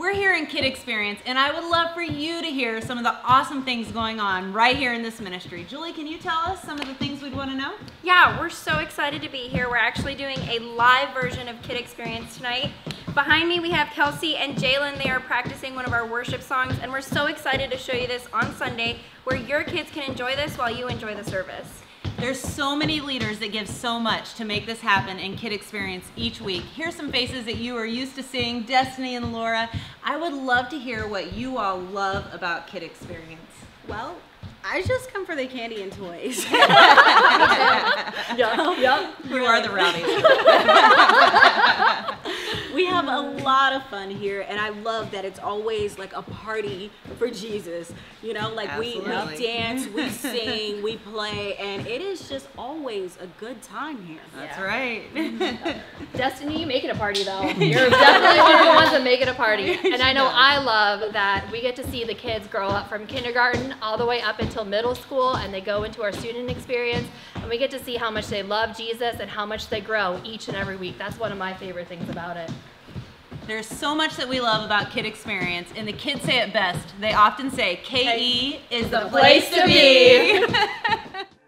We're here in Kid Experience, and I would love for you to hear some of the awesome things going on right here in this ministry. Julie, can you tell us some of the things we'd want to know? Yeah, we're so excited to be here. We're actually doing a live version of Kid Experience tonight. Behind me, we have Kelsey and Jalen. They are practicing one of our worship songs, and we're so excited to show you this on Sunday, where your kids can enjoy this while you enjoy the service. There's so many leaders that give so much to make this happen in Kid Experience each week. Here's some faces that you are used to seeing, Destiny and Laura. I would love to hear what you all love about Kid Experience. Well, I just come for the candy and toys. Yep. You are the rowdies. We have a lot of fun here, and I love that it's always like a party for Jesus. You know, like we dance, we sing, we play, and it is just always a good time here. That's right. Destiny, you make it a party though. You're definitely one of the ones that make it a party. And I know I love that we get to see the kids grow up from kindergarten all the way up until middle school, and they go into our student experience, and we get to see how much they love Jesus and how much they grow each and every week. That's one of my favorite things about it. There's so much that we love about Kid Experience, and the kids say it best. They often say, KE is the place to be.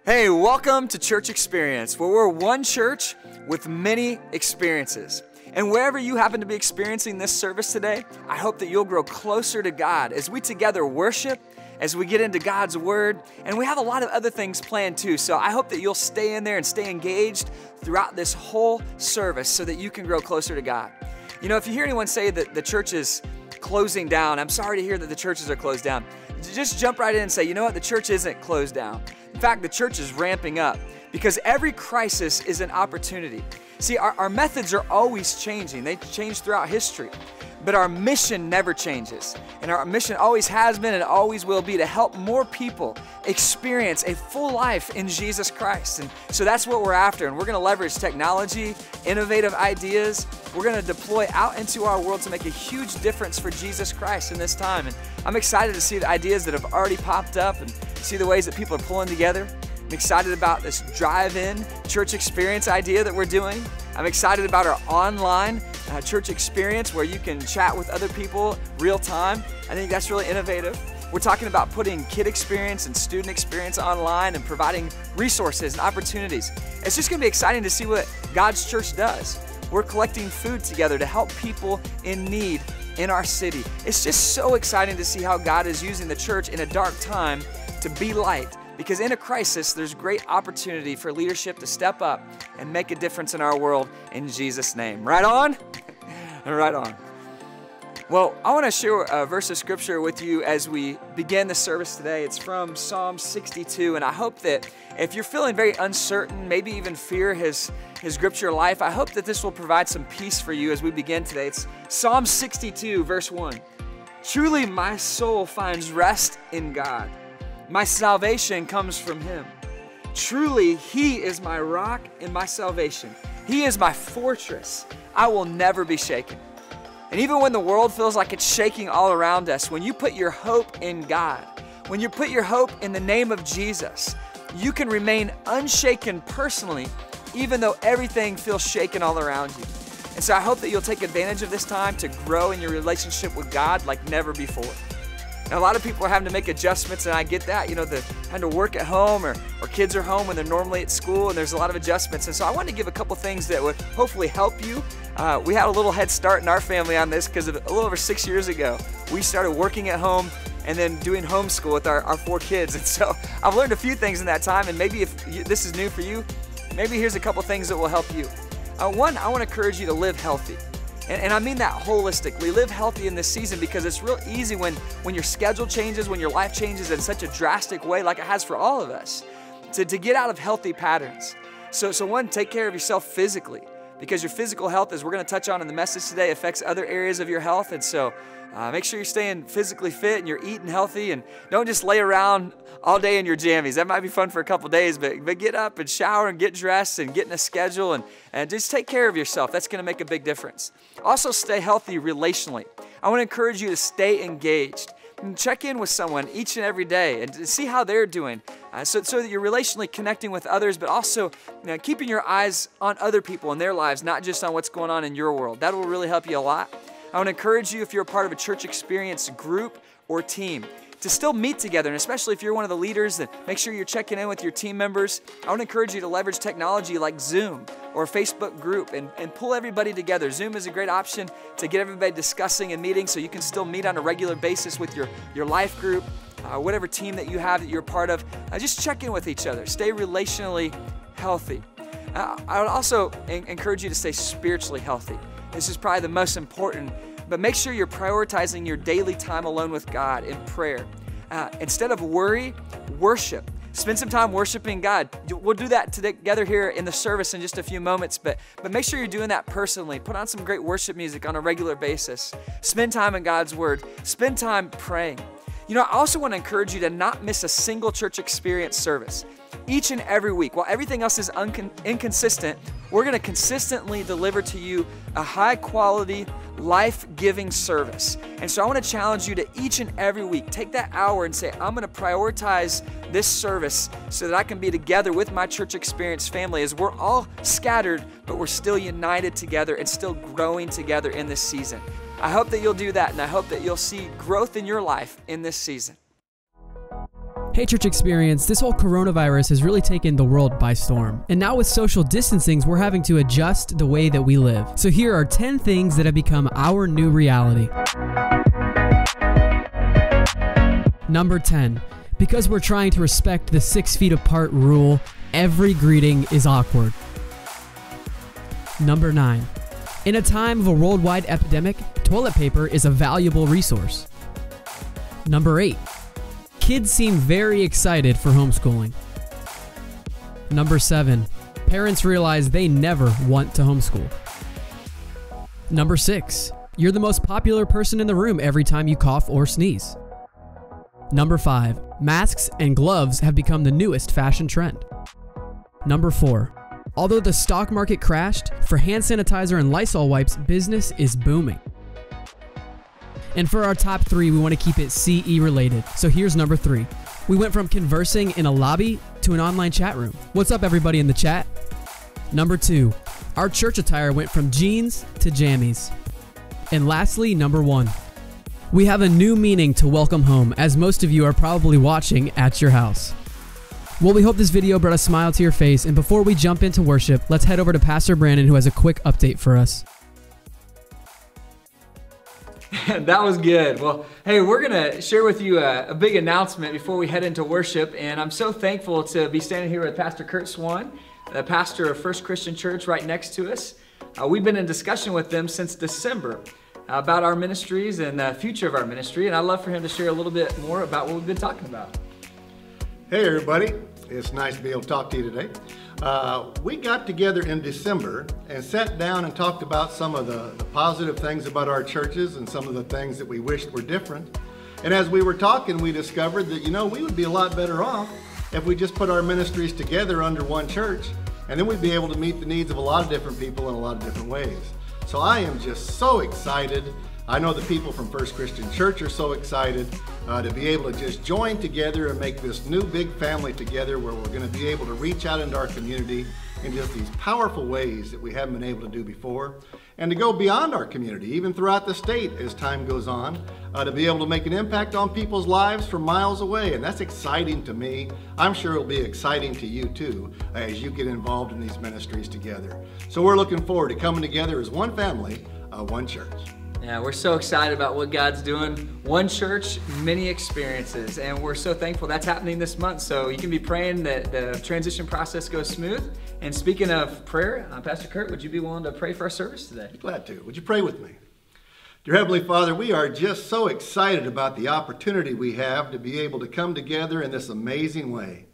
Hey, welcome to Church Experience, where we're one church with many experiences. And wherever you happen to be experiencing this service today, I hope that you'll grow closer to God as we together worship, as we get into God's Word, and we have a lot of other things planned too. So I hope that you'll stay in there and stay engaged throughout this whole service so that you can grow closer to God. You know, if you hear anyone say that the church is closing down, I'm sorry to hear that the churches are closed down. Just jump right in and say, you know what, the church isn't closed down. In fact, the church is ramping up, because every crisis is an opportunity. See, our methods are always changing. They change throughout history. But our mission never changes. And our mission always has been and always will be to help more people experience a full life in Jesus Christ. And so that's what we're after. And we're gonna leverage technology, innovative ideas. We're gonna deploy out into our world to make a huge difference for Jesus Christ in this time. And I'm excited to see the ideas that have already popped up and see the ways that people are pulling together. I'm excited about this drive-in church experience idea that we're doing. I'm excited about our online church experience where you can chat with other people real time. I think that's really innovative. We're talking about putting Kid Experience and Student Experience online and providing resources and opportunities. It's just gonna be exciting to see what God's church does. We're collecting food together to help people in need in our city. It's just so exciting to see how God is using the church in a dark time to be light. Because in a crisis, there's great opportunity for leadership to step up and make a difference in our world in Jesus' name. Right on? Right on. Well, I want to share a verse of scripture with you as we begin the service today. It's from Psalm 62, and I hope that if you're feeling very uncertain, maybe even fear has gripped your life, I hope that this will provide some peace for you as we begin today. It's Psalm 62, verse 1. Truly my soul finds rest in God. My salvation comes from Him. Truly, He is my rock and my salvation. He is my fortress. I will never be shaken. And even when the world feels like it's shaking all around us, when you put your hope in God, when you put your hope in the name of Jesus, you can remain unshaken personally, even though everything feels shaken all around you. And so I hope that you'll take advantage of this time to grow in your relationship with God like never before. And a lot of people are having to make adjustments, and I get that. You know, they're having to work at home, or kids are home when they're normally at school, and there's a lot of adjustments. And so I wanted to give a couple things that would hopefully help you. We had a little head start in our family on this, because a little over 6 years ago, we started working at home and then doing homeschool with our four kids. And so I've learned a few things in that time, and maybe if this is new for you, maybe here's a couple things that will help you. One, I want to encourage you to live healthy. And I mean that holistically. Live healthy in this season, because it's real easy when your schedule changes, when your life changes in such a drastic way like it has for all of us, to get out of healthy patterns. So one, take care of yourself physically, because your physical health, as we're going to touch on in the message today, affects other areas of your health. And so make sure you're staying physically fit and you're eating healthy, and don't just lay around all day in your jammies. That might be fun for a couple days, but get up and shower and get dressed and get in a schedule and just take care of yourself. That's going to make a big difference. Also, stay healthy relationally. I want to encourage you to stay engaged. And check in with someone each and every day and see how they're doing, so that you're relationally connecting with others, but also keeping your eyes on other people and their lives, not just on what's going on in your world. That will really help you a lot. I want to encourage you, if you're a part of a Church Experience group or team, to still meet together, and especially if you're one of the leaders, then make sure you're checking in with your team members. I want to encourage you to leverage technology like Zoom or a Facebook group and pull everybody together. Zoom is a great option to get everybody discussing and meeting, so you can still meet on a regular basis with your life group, whatever team that you have that you're a part of. Just check in with each other. Stay relationally healthy. I would also encourage you to stay spiritually healthy. This is probably the most important, but make sure you're prioritizing your daily time alone with God in prayer. Instead of worry, worship. Spend some time worshiping God. We'll do that together here in the service in just a few moments, but make sure you're doing that personally. Put on some great worship music on a regular basis. Spend time in God's Word. Spend time praying. You know, I also want to encourage you to not miss a single Church Experience service. Each and every week, while everything else is inconsistent, we're going to consistently deliver to you a high-quality, life-giving service. And so I want to challenge you to each and every week, take that hour and say, I'm going to prioritize this service so that I can be together with my Church Experience family, as we're all scattered, but we're still united together and still growing together in this season. I hope that you'll do that, and I hope that you'll see growth in your life in this season. Hey Church Experience, this whole coronavirus has really taken the world by storm. And now with social distancing, we're having to adjust the way that we live. So here are 10 things that have become our new reality. Number 10, because we're trying to respect the 6 feet apart rule, every greeting is awkward. Number 9, in a time of a worldwide epidemic, toilet paper is a valuable resource. Number 8, kids seem very excited for homeschooling. Number 7, parents realize they never want to homeschool. Number 6, you're the most popular person in the room every time you cough or sneeze. Number 5, masks and gloves have become the newest fashion trend. Number 4, although the stock market crashed, for hand sanitizer and Lysol wipes, business is booming. And for our top 3, we want to keep it CE related. So here's number 3. We went from conversing in a lobby to an online chat room. What's up, everybody in the chat? Number 2, our church attire went from jeans to jammies. And lastly, number 1, we have a new meaning to welcome home, as most of you are probably watching at your house. Well, we hope this video brought a smile to your face. And before we jump into worship, let's head over to Pastor Brandon, who has a quick update for us. That was good. Well, hey, we're going to share with you a big announcement before we head into worship, and I'm so thankful to be standing here with Pastor Kurt Swan, the pastor of First Christian Church right next to us. We've been in discussion with them since December about our ministries and the future of our ministry, and I'd love for him to share a little bit more about what we've been talking about. Hey, everybody. It's nice to be able to talk to you today. We got together in December and sat down and talked about some of the positive things about our churches and some of the things that we wished were different. And as we were talking, we discovered that, you know, we would be a lot better off if we just put our ministries together under one church, and then we'd be able to meet the needs of a lot of different people in a lot of different ways. So I am just so excited. I know the people from First Christian Church are so excited to be able to just join together and make this new big family together, where we're going to be able to reach out into our community in just these powerful ways that we haven't been able to do before, and to go beyond our community, even throughout the state as time goes on, to be able to make an impact on people's lives from miles away. And that's exciting to me. I'm sure it'll be exciting to you too, as you get involved in these ministries together. So we're looking forward to coming together as one family, one church. Yeah, we're so excited about what God's doing. One church, many experiences, and we're so thankful that's happening this month. So you can be praying that the transition process goes smooth. And speaking of prayer, Pastor Kurt, would you be willing to pray for our service today? Glad to. Would you pray with me? Dear Heavenly Father, we are just so excited about the opportunity we have to be able to come together in this amazing way.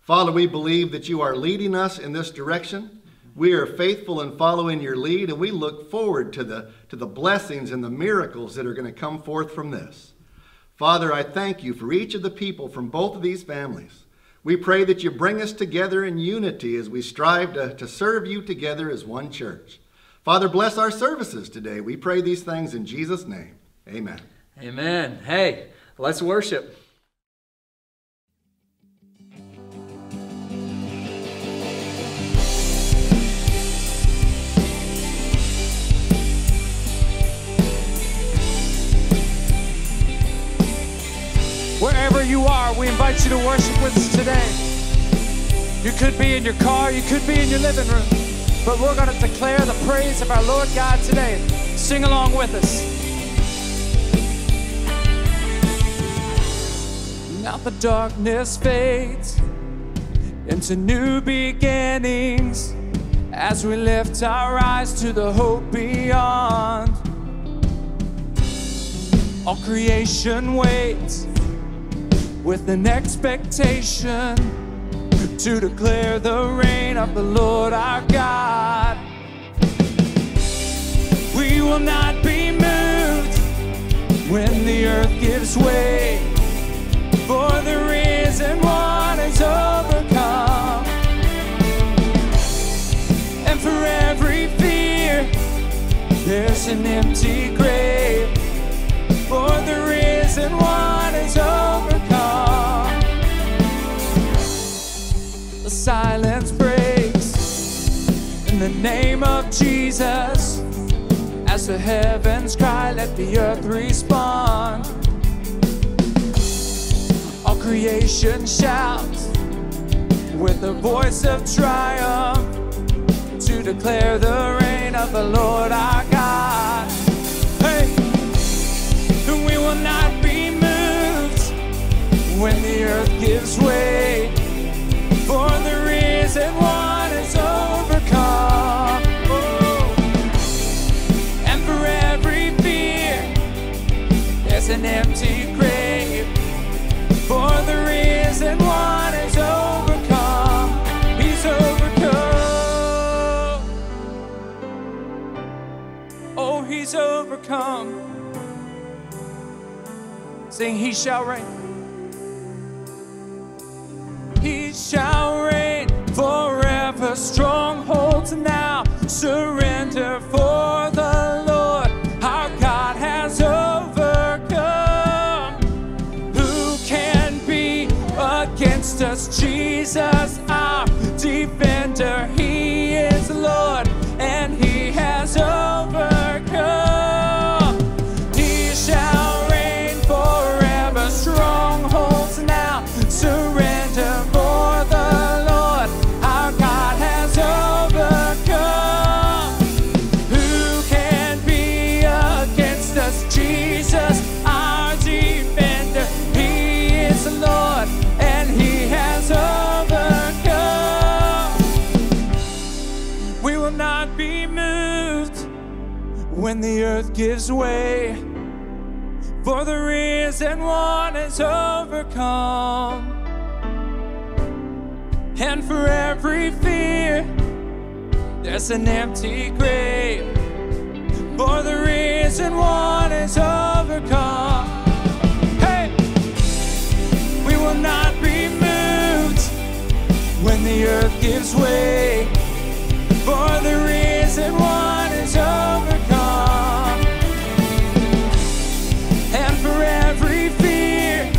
Father, we believe that you are leading us in this direction. We are faithful in following your lead, and we look forward to the blessings and the miracles that are going to come forth from this. Father, I thank you for each of the people from both of these families. We pray that you bring us together in unity as we strive to serve you together as one church. Father, bless our services today. We pray these things in Jesus' name. Amen. Amen. Hey, let's worship. wherever you are, we invite you to worship with us today. You could be in your car, you could be in your living room, but we're going to declare the praise of our Lord God today. Sing along with us. Now the darkness fades into new beginnings as we lift our eyes to the hope beyond. All creation waits with an expectation to declare the reign of the Lord our God. We will not be moved when the earth gives way, for the risen one is overcome. And for every fear, there's an empty grave, for the risen one is overcome. The silence breaks in the name of Jesus. As the heavens cry, let the earth respond. All creation shouts with the voice of triumph to declare the reign of the Lord our God. Hey! We will not be moved when the earth gives way, for the risen one is overcome. Oh. And for every fear, there's an empty grave, for the risen one is overcome. He's overcome. Oh, he's overcome. Sing, he shall reign. He shall reign forever. Strongholds now surrender, for the Lord our God has overcome. Who can be against us? Jesus, our defender. He is Lord and he has overcome. Strongholds now surrender, for the Lord our God has overcome. Who can be against us? Jesus, our defender. He is the Lord and he has overcome. We will not be moved when the earth gives way, for the risen one is overcome. And for every fear, there's an empty grave, for the risen one is overcome. Hey! We will not be moved when the earth gives way, for the risen one is overcome. For every fear,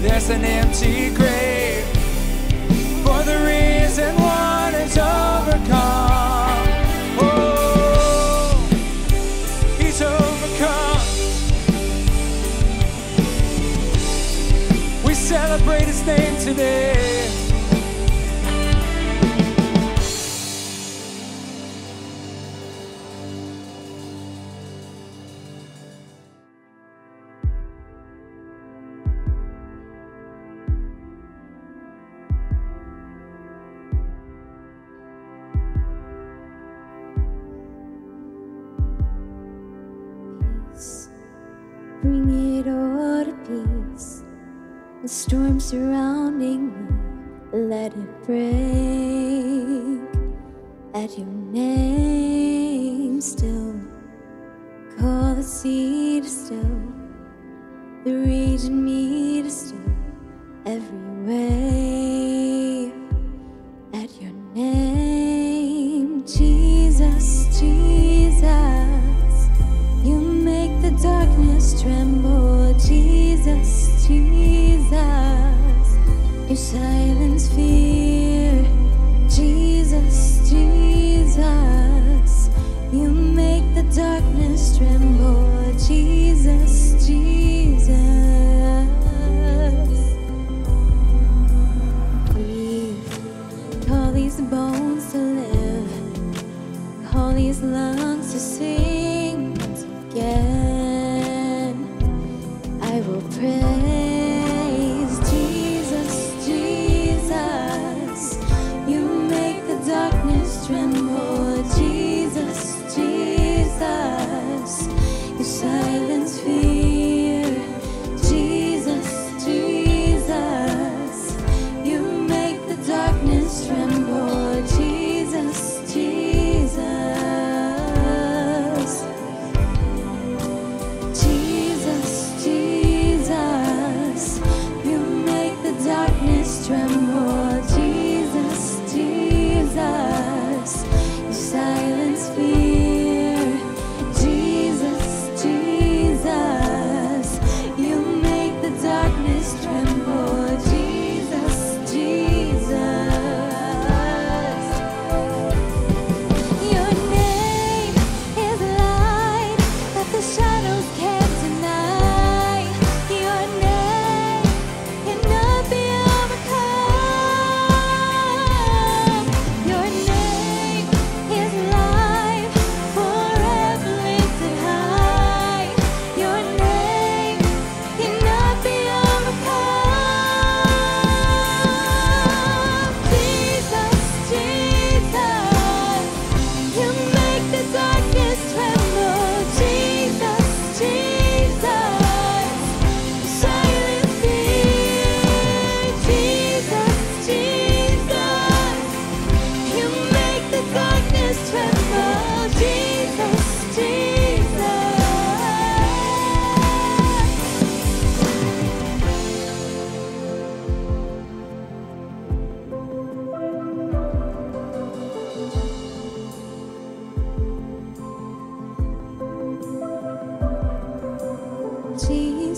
there's an empty grave, for the reason one is overcome. Oh, he's overcome. We celebrate his name today. The storm surrounding me, let it break. At your name still, call the sea to still, the raging me to still, every way. At your name, Jesus, Jesus, you make the darkness tremble, Jesus, Jesus, you silence fear, Jesus, Jesus, you make the darkness tremble, Jesus, Jesus.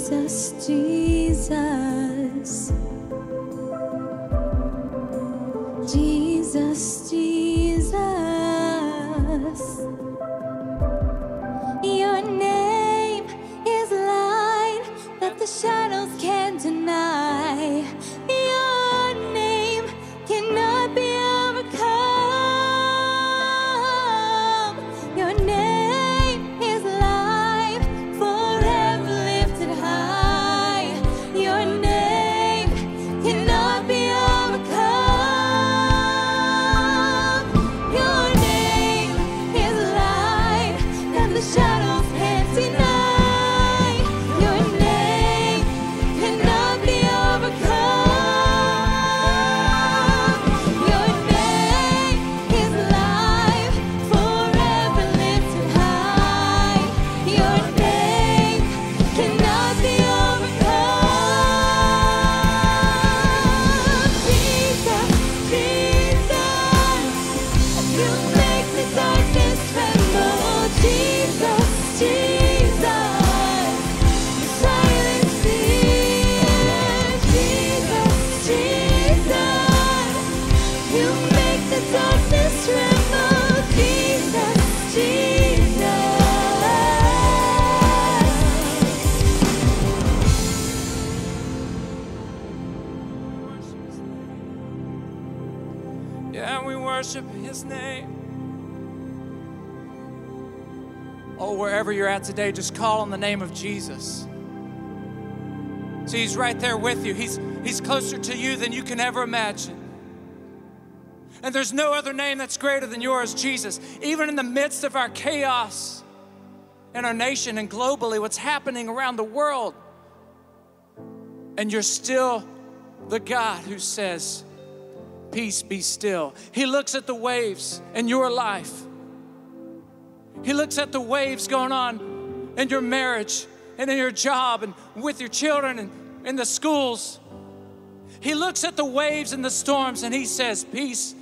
Jesus, Jesus, Jesus, Jesus. Your name is light that the shadows can't deny. Your name cannot be overcome. Your name is life forever lifted high. Your name cannot be overcome. Your name is light that the shadows can't deny. Your name cannot be overcome. Your name is life forever lifted high. Your name cannot be overcome. Jesus, Jesus, you make the darkness tremble. Jesus, Jesus, you silence fear. Jesus, Jesus, you make the darkness tremble. Jesus, Jesus. Yeah, we worship His name. Oh, wherever you're at today, just call on the name of Jesus. See, He's right there with you. He's closer to you than you can ever imagine. And there's no other name that's greater than yours, Jesus. Even in the midst of our chaos in our nation and globally, what's happening around the world, and you're still the God who says, peace be still. He looks at the waves in your life. He looks at the waves going on in your marriage and in your job and with your children and in the schools. He looks at the waves and the storms and He says, peace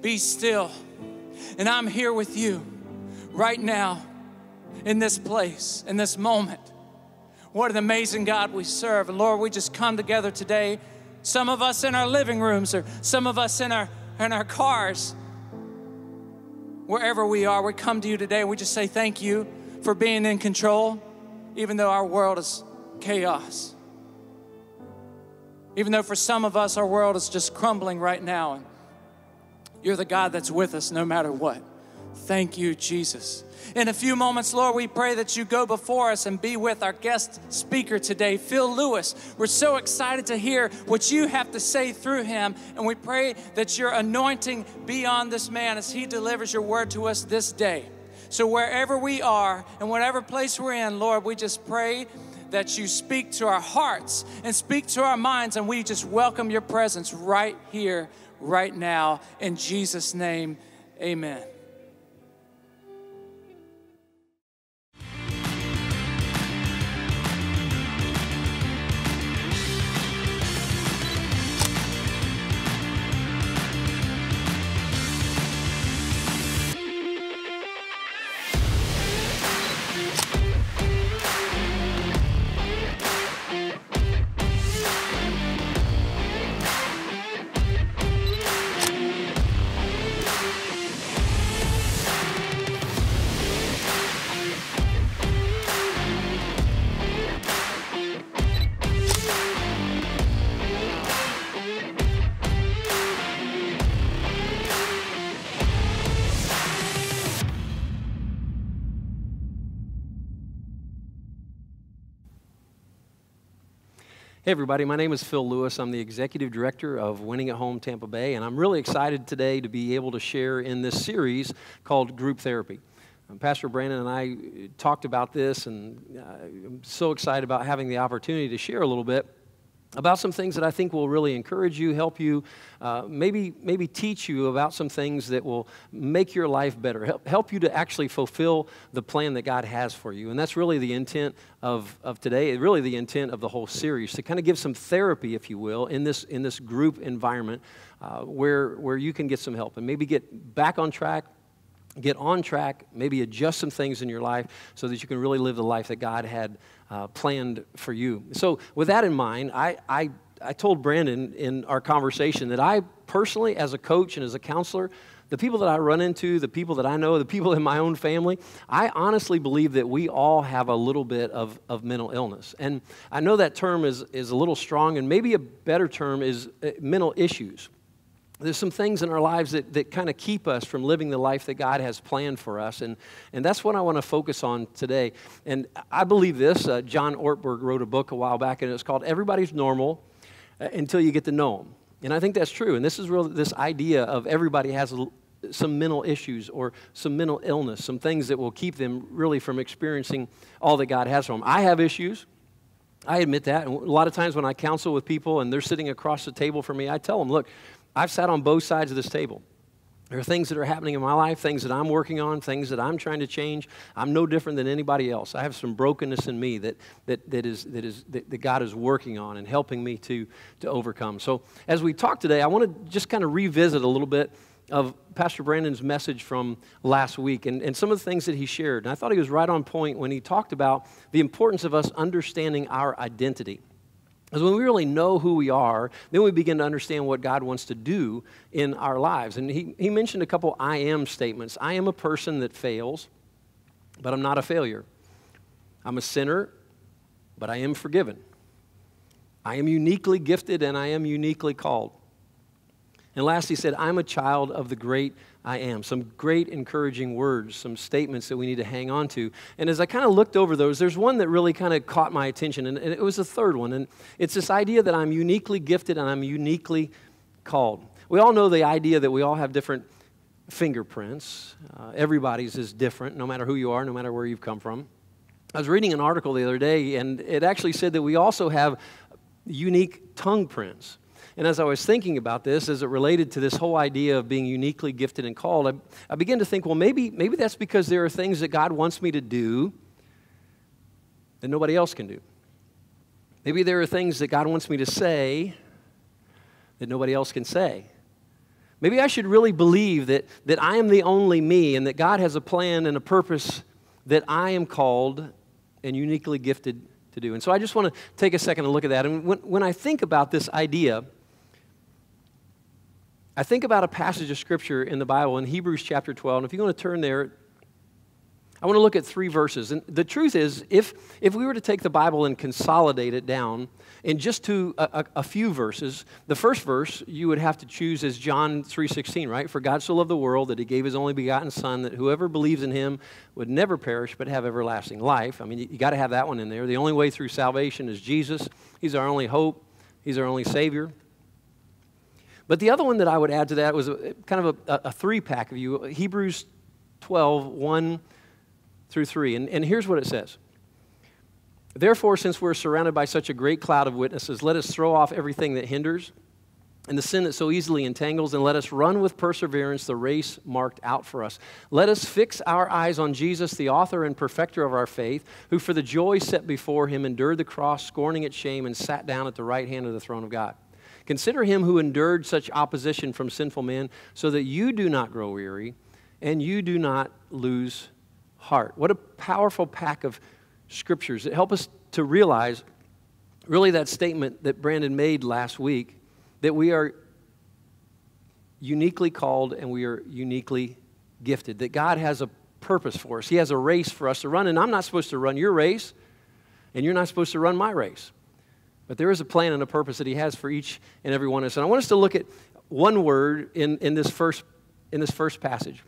be still. And I'm here with you right now in this place, in this moment. What an amazing God we serve. And Lord, we just come together today, some of us in our living rooms or some of us in our cars. Wherever we are, we come to you today and we just say thank you for being in control, even though our world is chaos. Even though for some of us, our world is just crumbling right now. And you're the God that's with us no matter what. Thank you, Jesus. In a few moments, Lord, we pray that you go before us and be with our guest speaker today, Phil Lewis. We're so excited to hear what you have to say through him, and we pray that your anointing be on this man as he delivers your word to us this day. So wherever we are and whatever place we're in, Lord, we just pray that you speak to our hearts and speak to our minds, and we just welcome your presence right here, right now. In Jesus' name, amen. Hey everybody, my name is Phil Lewis. I'm the Executive Director of Winning at Home Tampa Bay, and I'm really excited today to be able to share in this series called Group Therapy. Pastor Brandon and I talked about this, and I'm so excited about having the opportunity to share a little bit about some things that I think will really encourage you, help you, maybe teach you about some things that will make your life better, help you to actually fulfill the plan that God has for you. And that's really the intent of today, really the intent of the whole series, to kind of give some therapy, if you will, in this group environment where you can get some help and maybe get back on track, get on track, maybe adjust some things in your life so that you can really live the life that God had planned for you. So with that in mind, I told Brandon in our conversation that I personally, as a coach and as a counselor, the people that I run into, the people that I know, the people in my own family, I honestly believe that we all have a little bit of mental illness. And I know that term is a little strong, and maybe a better term is mental issues. There's some things in our lives that kind of keep us from living the life that God has planned for us, and that's what I want to focus on today. And I believe this. John Ortberg wrote a book a while back, and it's called Everybody's Normal Until You Get to Know Him. And I think that's true. And this is real, this idea of everybody has some mental issues or some mental illness, some things that will keep them really from experiencing all that God has for them. I have issues. I admit that. And a lot of times when I counsel with people and they're sitting across the table from me, I tell them, look, I've sat on both sides of this table. There are things that are happening in my life, things that I'm working on, things that I'm trying to change. I'm no different than anybody else. I have some brokenness in me that God is working on and helping me to overcome. So as we talk today, I want to just kind of revisit a little bit of Pastor Brandon's message from last week and some of the things that he shared. And I thought he was right on point when he talked about the importance of us understanding our identity. Because when we really know who we are, then we begin to understand what God wants to do in our lives. And he mentioned a couple I am statements. I am a person that fails, but I'm not a failure. I'm a sinner, but I am forgiven. I am uniquely gifted, and I am uniquely called. And last, he said, I'm a child of the great I am. Some great encouraging words, some statements that we need to hang on to. And as I kind of looked over those, there's one that really kind of caught my attention, and it was the third one. And it's this idea that I'm uniquely gifted and I'm uniquely called. We all know the idea that we all have different fingerprints. Everybody's is different, no matter who you are, no matter where you've come from. I was reading an article the other day, and it actually said that we also have unique tongue prints. And as I was thinking about this, as it related to this whole idea of being uniquely gifted and called, I began to think, well, maybe that's because there are things that God wants me to do that nobody else can do. Maybe there are things that God wants me to say that nobody else can say. Maybe I should really believe that I am the only me, and that God has a plan and a purpose that I am called and uniquely gifted to do. And so I just want to take a second to look at that. And when I think about this idea, I think about a passage of Scripture in the Bible in Hebrews chapter 12. And if you're going to turn there, I want to look at three verses. And the truth is, if we were to take the Bible and consolidate it down in just to a few verses, the first verse you would have to choose is John 3:16, right? For God so loved the world that he gave his only begotten Son, that whoever believes in him would never perish but have everlasting life. I mean, you got to have that one in there. The only way through salvation is Jesus. He's our only hope. He's our only Savior. But the other one that I would add to that was kind of a three-pack of you, Hebrews 12:1-3. And here's what it says. Therefore, since we're surrounded by such a great cloud of witnesses, let us throw off everything that hinders and the sin that so easily entangles, and let us run with perseverance the race marked out for us. Let us fix our eyes on Jesus, the author and perfecter of our faith, who for the joy set before him endured the cross, scorning its shame, and sat down at the right hand of the throne of God. Consider him who endured such opposition from sinful men, so that you do not grow weary and you do not lose heart. What a powerful pack of scriptures that help us to realize really that statement that Brandon made last week, that we are uniquely called and we are uniquely gifted, that God has a purpose for us. He has a race for us to run, and I'm not supposed to run your race, and you're not supposed to run my race. But there is a plan and a purpose that he has for each and every one of us. And I want us to look at one word in this first passage.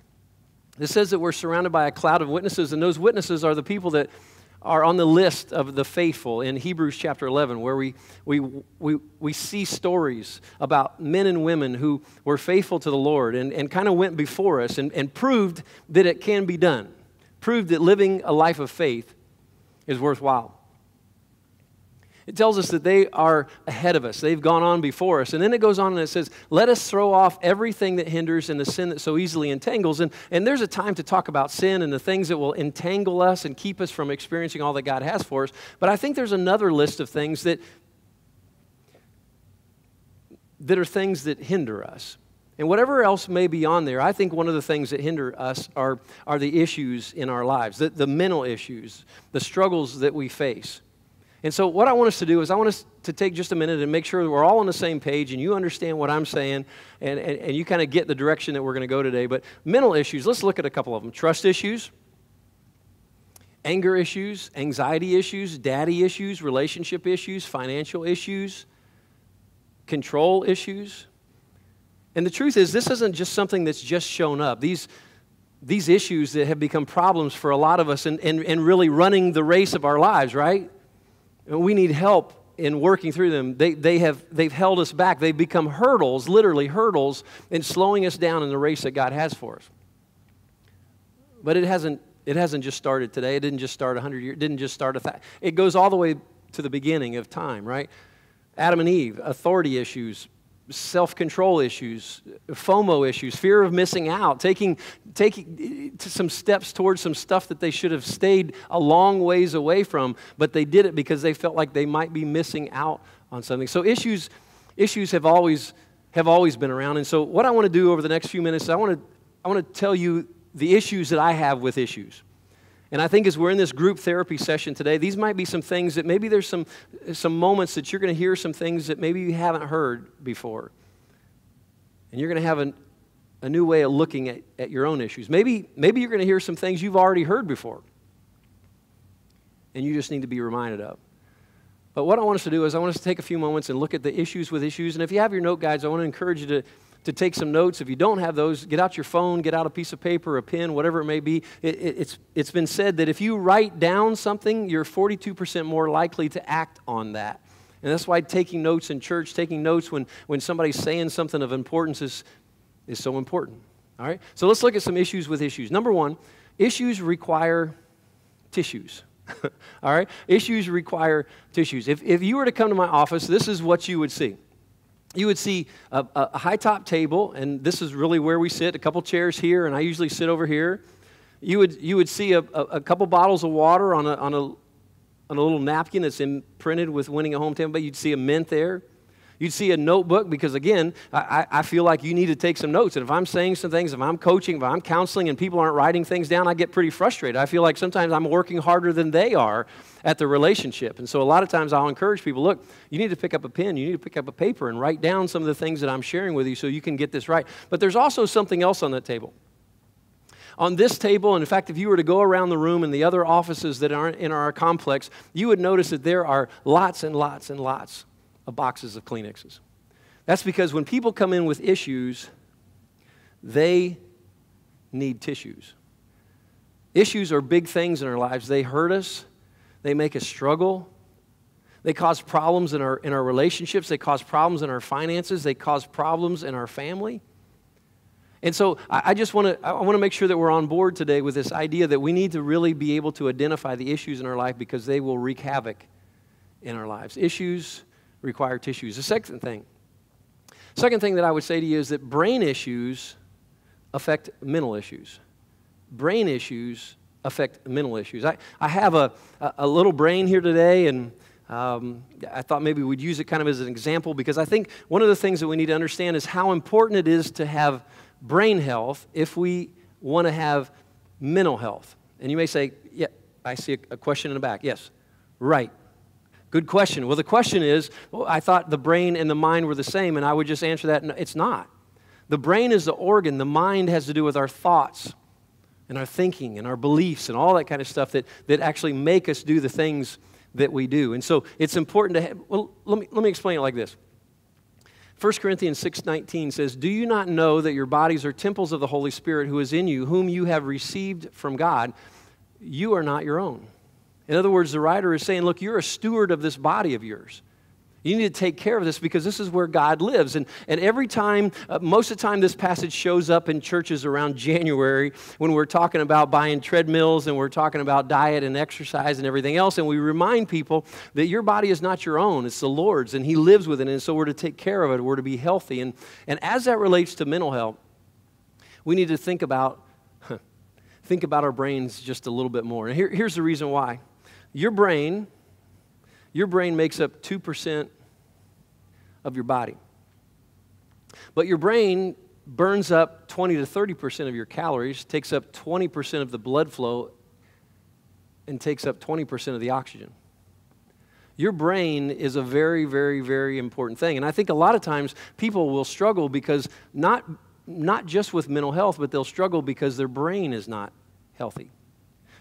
It says that we're surrounded by a cloud of witnesses, and those witnesses are the people that are on the list of the faithful in Hebrews chapter 11, where we see stories about men and women who were faithful to the Lord and kind of went before us and proved that it can be done, proved that living a life of faith is worthwhile. It tells us that they are ahead of us. They've gone on before us. And then it goes on and it says, let us throw off everything that hinders and the sin that so easily entangles. And there's a time to talk about sin and the things that will entangle us and keep us from experiencing all that God has for us. But I think there's another list of things that are things that hinder us. And whatever else may be on there, I think one of the things that hinder us are the issues in our lives, the mental issues, the struggles that we face. And so what I want us to do is I want us to take just a minute and make sure that we're all on the same page and you understand what I'm saying and you kind of get the direction that we're going to go today. But mental issues, let's look at a couple of them. Trust issues, anger issues, anxiety issues, daddy issues, relationship issues, financial issues, control issues. And the truth is, this isn't just something that's just shown up. These issues that have become problems for a lot of us and really running the race of our lives, right? We need help in working through them. They've held us back. They've become hurdles, literally hurdles, in slowing us down in the race that God has for us. But it hasn't just started today. It didn't just start 100 years. It didn't just start it goes all the way to the beginning of time, right? Adam and Eve, authority issues, self-control issues, FOMO issues, fear of missing out, taking some steps towards some stuff that they should have stayed a long ways away from, but they did it because they felt like they might be missing out on something. So issues have always been around. And so what I want to do over the next few minutes, I want to tell you the issues that I have with issues. And I think as we're in this group therapy session today, these might be some things that maybe there's some moments that you're going to hear some things that maybe you haven't heard before. And you're going to have a new way of looking at your own issues. Maybe you're going to hear some things you've already heard before. And you just need to be reminded of. But what I want us to do is I want us to take a few moments and look at the issues with issues. And if you have your note guides, I want to encourage you to take some notes. If you don't have those, get out your phone, get out a piece of paper, a pen, whatever it may be. It's been said that if you write down something, you're 42% more likely to act on that. And that's why taking notes in church, taking notes when somebody's saying something of importance is so important. All right? So let's look at some issues with issues. Number one, issues require tissues. All right? Issues require tissues. If you were to come to my office, this is what you would see. You would see a high-top table, and this is really where we sit, a couple chairs here, and I usually sit over here. You would see a couple bottles of water on a little napkin that's imprinted with Winning at Home Tampa Bay. You'd see a mint there. You'd see a notebook because, again, I feel like you need to take some notes. And if I'm saying some things, if I'm coaching, if I'm counseling, and people aren't writing things down, I get pretty frustrated. I feel like sometimes I'm working harder than they are at the relationship. And so a lot of times I'll encourage people, look, you need to pick up a pen, you need to pick up a paper and write down some of the things that I'm sharing with you so you can get this right. But there's also something else on that table. On this table, and in fact, if you were to go around the room and the other offices that aren't in our complex, you would notice that there are lots and lots and lots of boxes of Kleenexes. That's because when people come in with issues, they need tissues. Issues are big things in our lives. They hurt us. They make us struggle. They cause problems in our relationships. They cause problems in our finances. They cause problems in our family. And so I want to make sure that we're on board today with this idea that we need to really be able to identify the issues in our life because they will wreak havoc in our lives. Issues require tissues. The second thing that I would say to you is that brain issues affect mental issues. Brain issues affect mental issues. I have a little brain here today, and I thought maybe we'd use it kind of as an example because I think one of the things that we need to understand is how important it is to have brain health if we want to have mental health. And you may say, yeah, I see a question in the back. Yes, right. Good question. Well, the question is, well, I thought the brain and the mind were the same, and I would just answer that, no, it's not. The brain is the organ. The mind has to do with our thoughts and our thinking and our beliefs and all that kind of stuff that actually make us do the things that we do. And so it's important to have, well, let me explain it like this. 1 Corinthians 6:19 says, "Do you not know that your bodies are temples of the Holy Spirit who is in you, whom you have received from God? You are not your own." In other words, the writer is saying, look, you're a steward of this body of yours. You need to take care of this because this is where God lives. And every time, most of the time this passage shows up in churches around January when we're talking about buying treadmills and we're talking about diet and exercise and everything else. And we remind people that your body is not your own. It's the Lord's and He lives within it. And so we're to take care of it. We're to be healthy. And as that relates to mental health, we need to think about our brains just a little bit more. And here's the reason why. Your brain makes up 2% of your body. But your brain burns up 20 to 30% of your calories, takes up 20% of the blood flow, and takes up 20% of the oxygen. Your brain is a very, very, very important thing. And I think a lot of times people will struggle because not just with mental health, but they'll struggle because their brain is not healthy.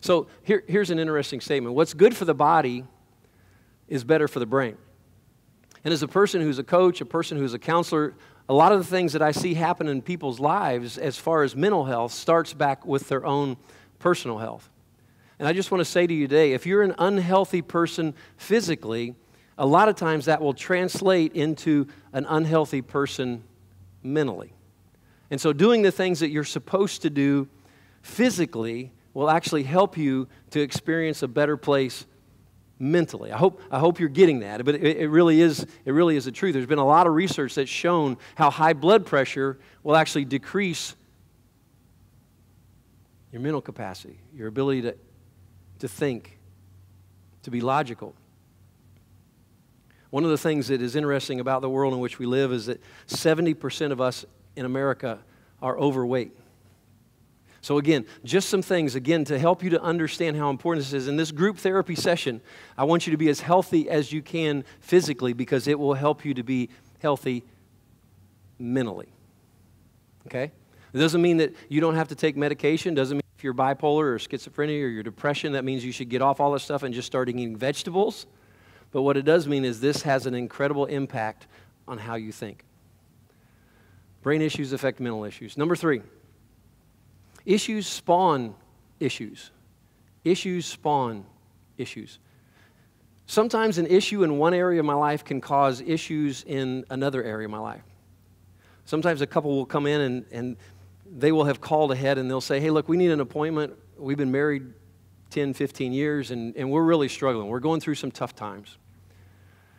So here's an interesting statement. What's good for the body is better for the brain. And as a person who's a coach, a person who's a counselor, a lot of the things that I see happen in people's lives as far as mental health starts back with their own personal health. And I just want to say to you today, if you're an unhealthy person physically, a lot of times that will translate into an unhealthy person mentally. And so doing the things that you're supposed to do physically will actually help you to experience a better place mentally. I hope you're getting that, but it really is the truth. There's been a lot of research that's shown how high blood pressure will actually decrease your mental capacity, your ability to think, to be logical. One of the things that is interesting about the world in which we live is that 70% of us in America are overweight. So again, just some things, again, to help you to understand how important this is. In this group therapy session, I want you to be as healthy as you can physically because it will help you to be healthy mentally, okay? It doesn't mean that you don't have to take medication. It doesn't mean if you're bipolar or schizophrenia or your depression, that means you should get off all that stuff and just start eating vegetables. But what it does mean is this has an incredible impact on how you think. Brain issues affect mental issues. Number three. Issues spawn issues. Issues spawn issues. Sometimes an issue in one area of my life can cause issues in another area of my life. Sometimes a couple will come in and they will have called ahead and they'll say, hey, look, we need an appointment. We've been married 10, 15 years and we're really struggling. We're going through some tough times.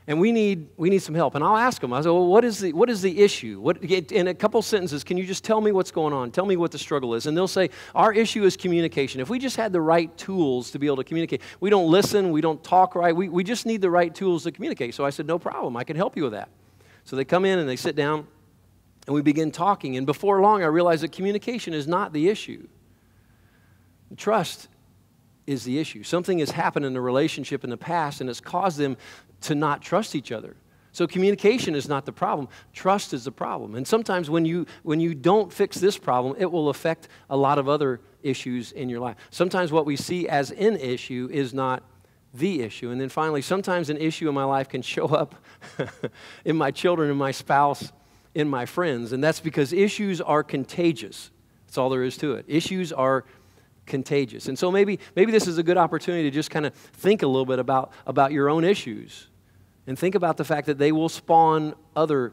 And we need some help. And I'll ask them, I say, well, what is the issue? In a couple sentences, can you just tell me what's going on? Tell me what the struggle is. And they'll say, our issue is communication. If we just had the right tools to be able to communicate, we don't listen, we don't talk right, we just need the right tools to communicate. So I said, no problem, I can help you with that. So they come in and they sit down and we begin talking. And before long, I realized that communication is not the issue. Trust is the issue. Something has happened in the relationship in the past and it's caused them to not trust each other. So communication is not the problem. Trust is the problem. And sometimes when you don't fix this problem, it will affect a lot of other issues in your life. Sometimes what we see as an issue is not the issue. And then finally, sometimes an issue in my life can show up in my children, in my spouse, in my friends. And that's because issues are contagious. That's all there is to it. Issues are contagious. And so maybe this is a good opportunity to just kind of think a little bit about your own issues and think about the fact that they will spawn other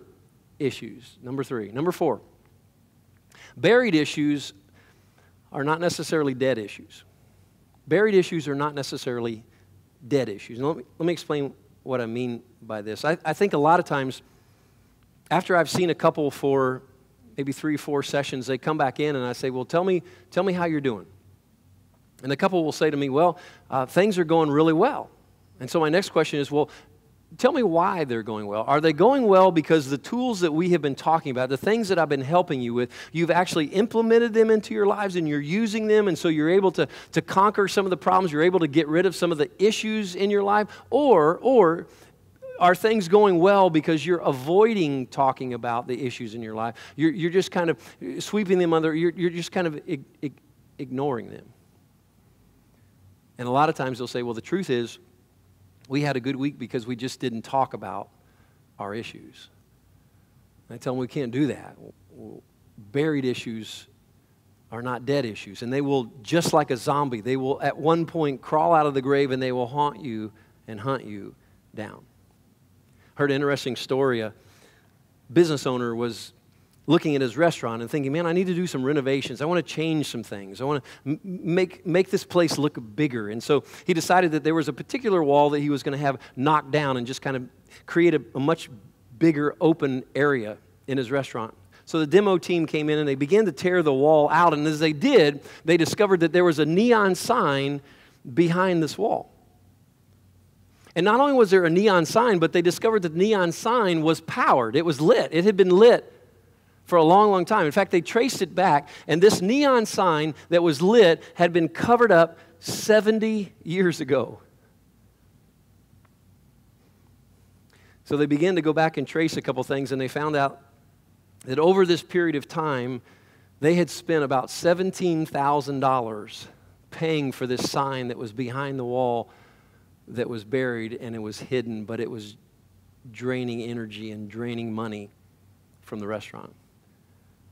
issues. Number three. Number four, buried issues are not necessarily dead issues. Buried issues are not necessarily dead issues. And let me explain what I mean by this. I think a lot of times after I've seen a couple for maybe 3 or 4 sessions, they come back in and I say, well, tell me how you're doing. And the couple will say to me, well, things are going really well. And so my next question is, well, tell me why they're going well. Are they going well because the tools that we have been talking about, the things that I've been helping you with, you've actually implemented them into your lives and you're using them, and so you're able to conquer some of the problems, you're able to get rid of some of the issues in your life, or are things going well because you're avoiding talking about the issues in your life? You're just kind of sweeping them under, you're just kind of ignoring them. And a lot of times they'll say, well, the truth is we had a good week because we just didn't talk about our issues. And I tell them we can't do that. Buried issues are not dead issues. And they will, just like a zombie, they will at one point crawl out of the grave and they will haunt you and hunt you down. Heard an interesting story. A business owner was looking at his restaurant and thinking, man, I need to do some renovations. I want to change some things. I want to make this place look bigger. And so he decided that there was a particular wall that he was going to have knocked down and just kind of create a much bigger open area in his restaurant. So the demo team came in and they began to tear the wall out. And as they did, they discovered that there was a neon sign behind this wall. And not only was there a neon sign, but they discovered that the neon sign was powered. It was lit. It had been lit for a long, long time. In fact, they traced it back, and this neon sign that was lit had been covered up 70 years ago. So they began to go back and trace a couple things, and they found out that over this period of time, they had spent about $17,000 paying for this sign that was behind the wall that was buried, and it was hidden, but it was draining energy and draining money from the restaurant.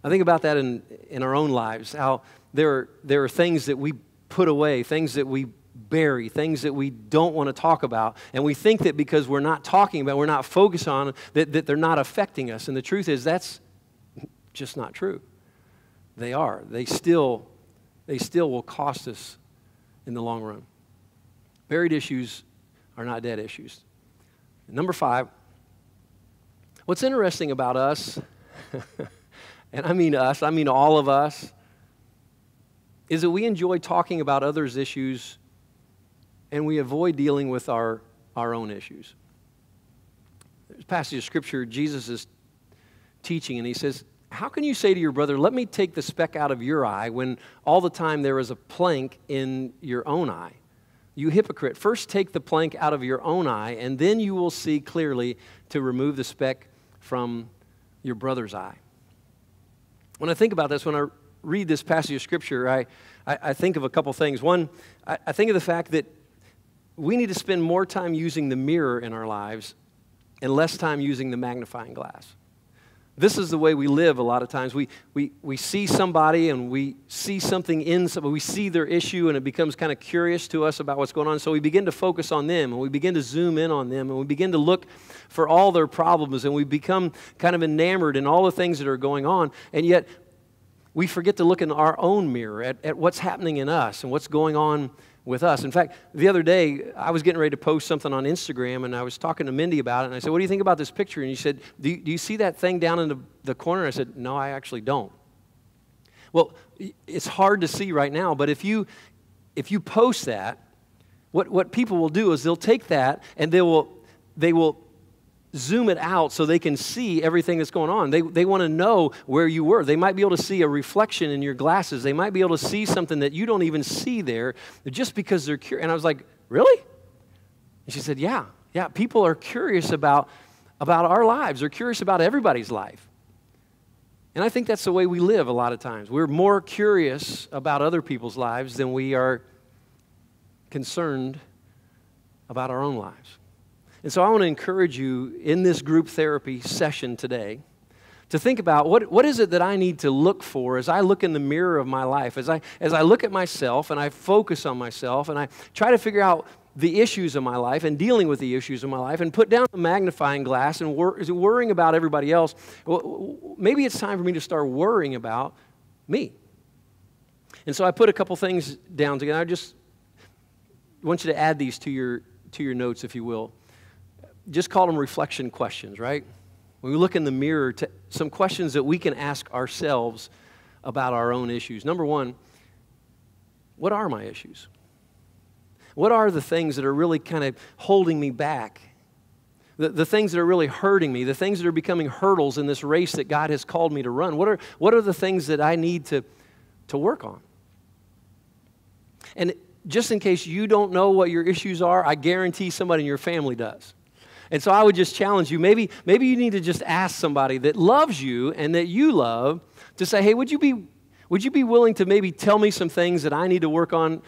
I think about that in our own lives, how there are things that we put away, things that we bury, things that we don't want to talk about, and we think that because we're not talking about, we're not focused on, that they're not affecting us, and the truth is that's just not true. They are. They still will cost us in the long run. Buried issues are not dead issues. Number 5, what's interesting about us, and I mean us, I mean all of us, is that we enjoy talking about others' issues and we avoid dealing with our own issues. There's a passage of Scripture, Jesus is teaching, and he says, how can you say to your brother, let me take the speck out of your eye, when all the time there is a plank in your own eye? You hypocrite, first take the plank out of your own eye, and then you will see clearly to remove the speck from your brother's eye. When I think about this, when I read this passage of Scripture, I think of a couple things. One, I think of the fact that we need to spend more time using the mirror in our lives and less time using the magnifying glass. This is the way we live a lot of times. We see somebody and we see something in somebody. We see their issue and it becomes kind of curious to us about what's going on. So we begin to focus on them and we begin to zoom in on them and we begin to look for all their problems and we become kind of enamored in all the things that are going on. And yet we forget to look in our own mirror at what's happening in us and what's going on with us. In fact, the other day, I was getting ready to post something on Instagram, and I was talking to Mindy about it, and I said, what do you think about this picture? And she said, do you see that thing down in the corner? And I said, no, I actually don't. Well, it's hard to see right now, but if you post that, what people will do is they'll take that, and they will zoom it out so they can see everything that's going on. They want to know where you were. They might be able to see a reflection in your glasses. They might be able to see something that you don't even see there just because they're curious. And I was like, really? And she said, yeah. People are curious about our lives. They're curious about everybody's life. And I think that's the way we live a lot of times. We're more curious about other people's lives than we are concerned about our own lives. And so I want to encourage you in this group therapy session today to think about what is it that I need to look for as I look in the mirror of my life, as I look at myself and I focus on myself and I try to figure out the issues of my life and dealing with the issues of my life and put down the magnifying glass and worrying about everybody else. Maybe it's time for me to start worrying about me. And so I put a couple things down together. I just want you to add these to your notes, if you will. Just call them reflection questions, right? When we look in the mirror, to some questions that we can ask ourselves about our own issues. Number 1, what are my issues? What are the things that are really kind of holding me back? The things that are really hurting me, the things that are becoming hurdles in this race that God has called me to run. What are the things that I need to work on? And just in case you don't know what your issues are, I guarantee somebody in your family does. And so I would just challenge you, maybe you need to just ask somebody that loves you and that you love to say, hey, would you be willing to maybe tell me some things that I need to work on?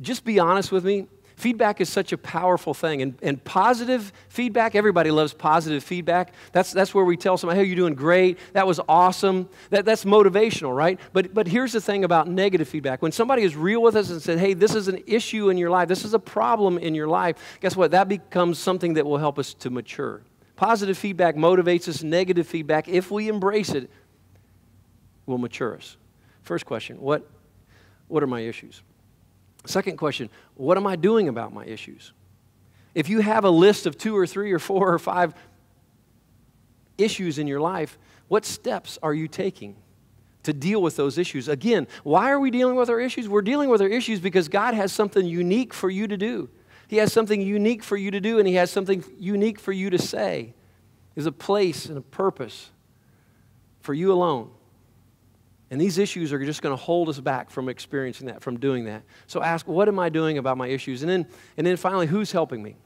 Just be honest with me. Feedback is such a powerful thing. And positive feedback, everybody loves positive feedback. That's where we tell somebody, hey, you're doing great. That was awesome. That's motivational, right? But here's the thing about negative feedback. When somebody is real with us and said, hey, this is an issue in your life. This is a problem in your life. Guess what? That becomes something that will help us to mature. Positive feedback motivates us. Negative feedback, if we embrace it, will mature us. First question, what are my issues? Second question, what am I doing about my issues? If you have a list of 2 or 3 or 4 or 5 issues in your life, what steps are you taking to deal with those issues? Again, why are we dealing with our issues? We're dealing with our issues because God has something unique for you to do. He has something unique for you to do, and He has something unique for you to say. There's a place and a purpose for you alone. And these issues are just going to hold us back from experiencing that, from doing that. So ask, what am I doing about my issues? And then finally, who's helping me?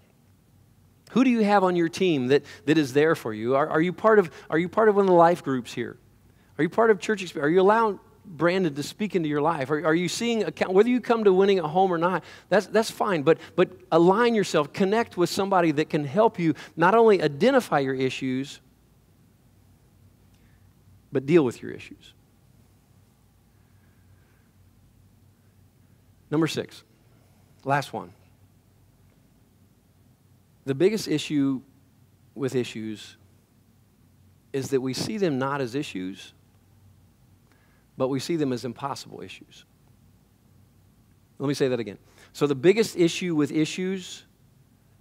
Who do you have on your team that is there for you? Are you part of one of the life groups here? Are you part of Church Experience? Are you allowing Brandon to speak into your life? Are you seeing, whether you come to Winning at Home or not, that's fine. But align yourself, connect with somebody that can help you not only identify your issues, but deal with your issues. Number 6, last one. The biggest issue with issues is that we see them not as issues, but we see them as impossible issues. Let me say that again. So the biggest issue with issues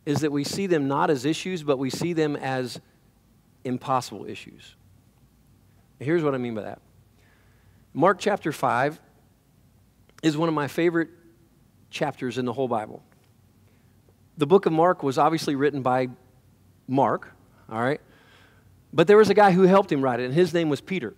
is that we see them not as issues, but we see them as impossible issues. Here's what I mean by that. Mark chapter 5 is one of my favorite chapters in the whole Bible. The book of Mark was obviously written by Mark, all right? But there was a guy who helped him write it, and his name was Peter.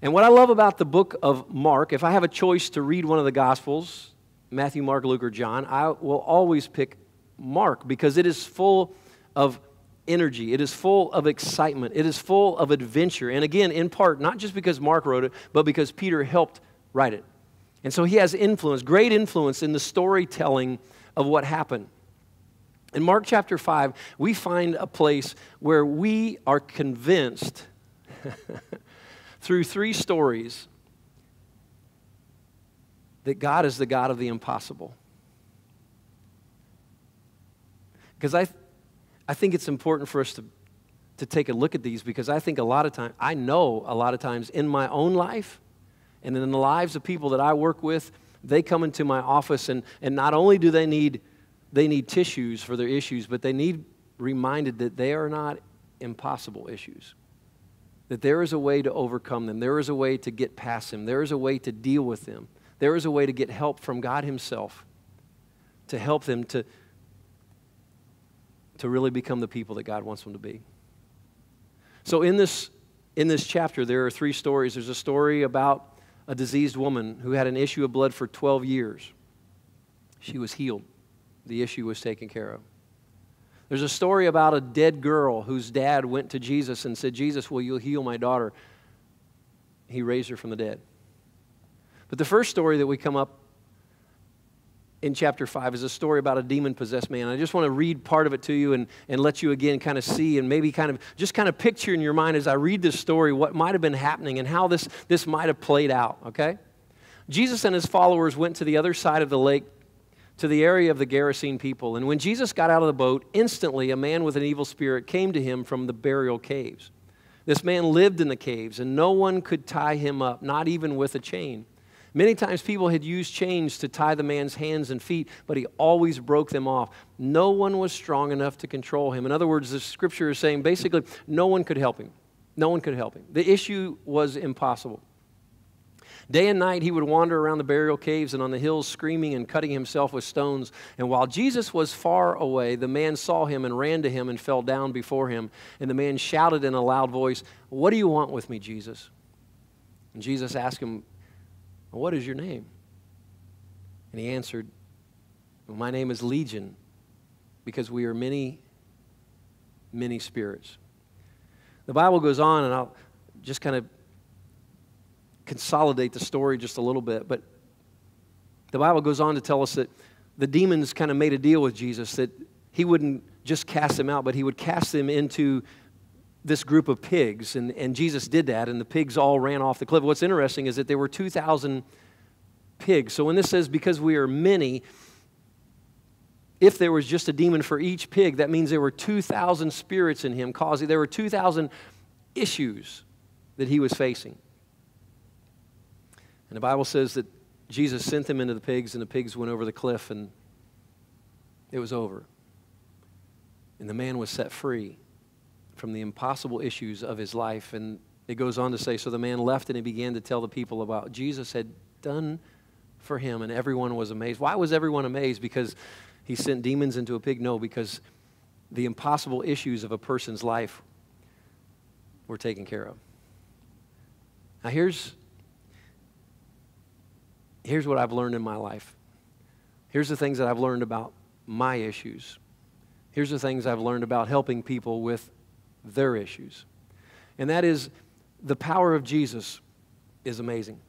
And what I love about the book of Mark, if I have a choice to read one of the Gospels, Matthew, Mark, Luke, or John, I will always pick Mark because it is full of energy. It is full of excitement. It is full of adventure. And again, in part, not just because Mark wrote it, but because Peter helped write it. And so he has influence, great influence in the storytelling of what happened. In Mark chapter 5, we find a place where we are convinced through 3 stories that God is the God of the impossible. Because I think it's important for us to take a look at these, because I think a lot of times, I know a lot of times in my own life and in the lives of people that I work with, they come into my office and not only do they need tissues for their issues, but they need reminded that they are not impossible issues, that there is a way to overcome them. There is a way to get past them. There is a way to deal with them. There is a way to get help from God himself to help them to really become the people that God wants them to be. So in this chapter, there are 3 stories. There's a story about a diseased woman who had an issue of blood for 12 years. She was healed. The issue was taken care of. There's a story about a dead girl whose dad went to Jesus and said, "Jesus, will you heal my daughter?" He raised her from the dead. But the first story that we come up in chapter 5 is a story about a demon-possessed man. I just want to read part of it to you and let you again kind of see and maybe kind of picture in your mind as I read this story what might have been happening and how this might have played out, okay? Jesus and his followers went to the other side of the lake to the area of the Gerasene people. And when Jesus got out of the boat, instantly a man with an evil spirit came to him from the burial caves. This man lived in the caves, and no one could tie him up, not even with a chain. Many times people had used chains to tie the man's hands and feet, but he always broke them off. No one was strong enough to control him. In other words, the scripture is saying basically no one could help him. No one could help him. The issue was impossible. Day and night he would wander around the burial caves and on the hills screaming and cutting himself with stones. And while Jesus was far away, the man saw him and ran to him and fell down before him. And the man shouted in a loud voice, "What do you want with me, Jesus?" And Jesus asked him, "What is your name?" And he answered, "My name is Legion, because we are many, many spirits." The Bible goes on, and I'll just kind of consolidate the story just a little bit, but the Bible goes on to tell us that the demons kind of made a deal with Jesus, that he wouldn't just cast them out, but he would cast them into this group of pigs, and Jesus did that, and the pigs all ran off the cliff. What's interesting is that there were 2,000 pigs. So when this says, because we are many, if there was just a demon for each pig, that means there were 2,000 spirits in him, causing there were 2,000 issues that he was facing. And the Bible says that Jesus sent them into the pigs, and the pigs went over the cliff, and it was over. And the man was set free from the impossible issues of his life. And it goes on to say, so the man left and he began to tell the people about what Jesus had done for him, and everyone was amazed. Why was everyone amazed? Because he sent demons into a pig? No, because the impossible issues of a person's life were taken care of. Now here's what I've learned in my life. Here's the things that I've learned about my issues. Here's the things I've learned about helping people with their issues. And that is, the power of Jesus is amazing.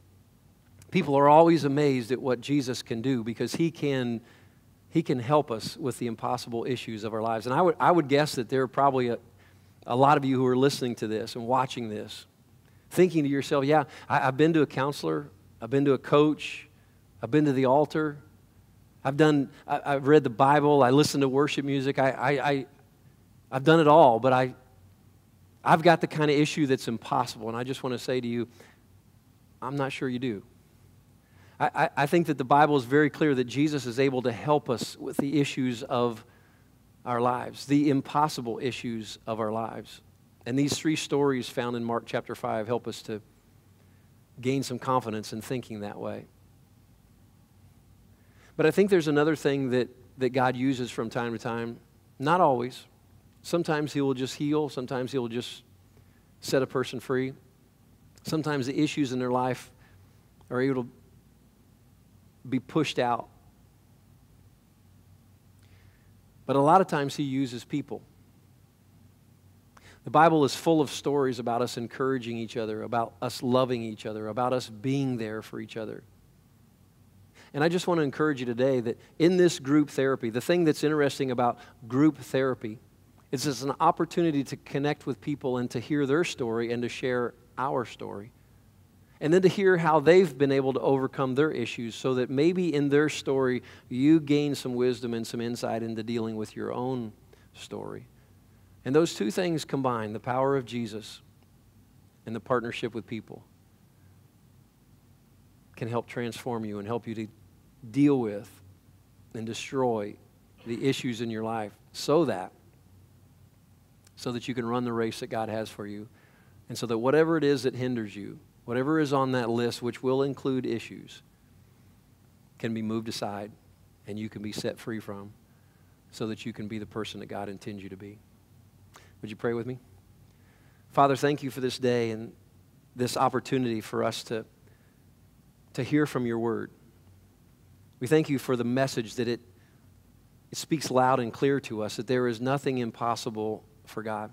People are always amazed at what Jesus can do, because he can help us with the impossible issues of our lives. And I would guess that there are probably a lot of you who are listening to this and watching this, thinking to yourself, yeah, I've been to a counselor, I've been to a coach, I've been to the altar, I've read the Bible, I listened to worship music, I've done it all, but I've got the kind of issue that's impossible. And I just want to say to you, I'm not sure you do. I think that the Bible is very clear that Jesus is able to help us with the issues of our lives, the impossible issues of our lives. And these three stories found in Mark chapter 5 help us to gain some confidence in thinking that way. But I think there's another thing that God uses from time to time, not always. Sometimes he will just heal. Sometimes he will just set a person free. Sometimes the issues in their life are able to be pushed out. But a lot of times he uses people. The Bible is full of stories about us encouraging each other, about us loving each other, about us being there for each other. And I just want to encourage you today that in this group therapy, the thing that's interesting about group therapy is it's an opportunity to connect with people and to hear their story and to share our story. And then to hear how they've been able to overcome their issues, so that maybe in their story you gain some wisdom and some insight into dealing with your own story. And those two things combine, the power of Jesus and the partnership with people, can help transform you and help you to deal with and destroy the issues in your life so that you can run the race that God has for you, and so that whatever it is that hinders you, whatever is on that list, which will include issues, can be moved aside and you can be set free from, so that you can be the person that God intends you to be. Would you pray with me? Father, thank you for this day and this opportunity for us to hear from your word. We thank you for the message that it speaks loud and clear to us, that there is nothing impossible for God.